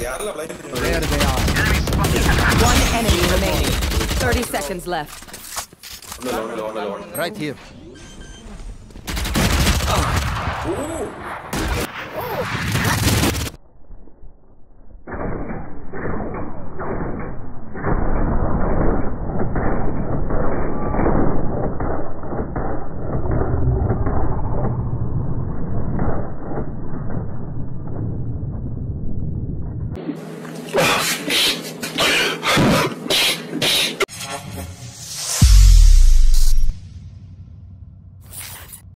There they are. One enemy remaining. 30 seconds left. Right here. Oh.